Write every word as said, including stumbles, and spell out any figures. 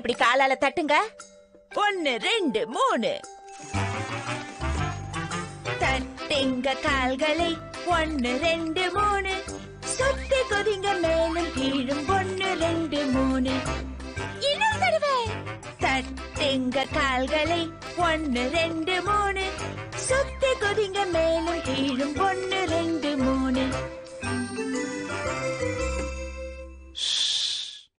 இப்படி காலால தட்டுங்க. ஒன்னு, ரெண்டு, மூணு. தட்டுங்க கால்களை. ஒன்னு, ரெண்டு, மூணு. சுத்தி கொதிங்க மேலும் கீழும். ஒன்னு, ரெண்டு, மூணு. இன்னும் தடவை தட்டுங்க கால்களை. ஒன்னு, ரெண்டு, மூணு. சுத்தி கொதிங்க மேலும் கீழும். ஒன்னு,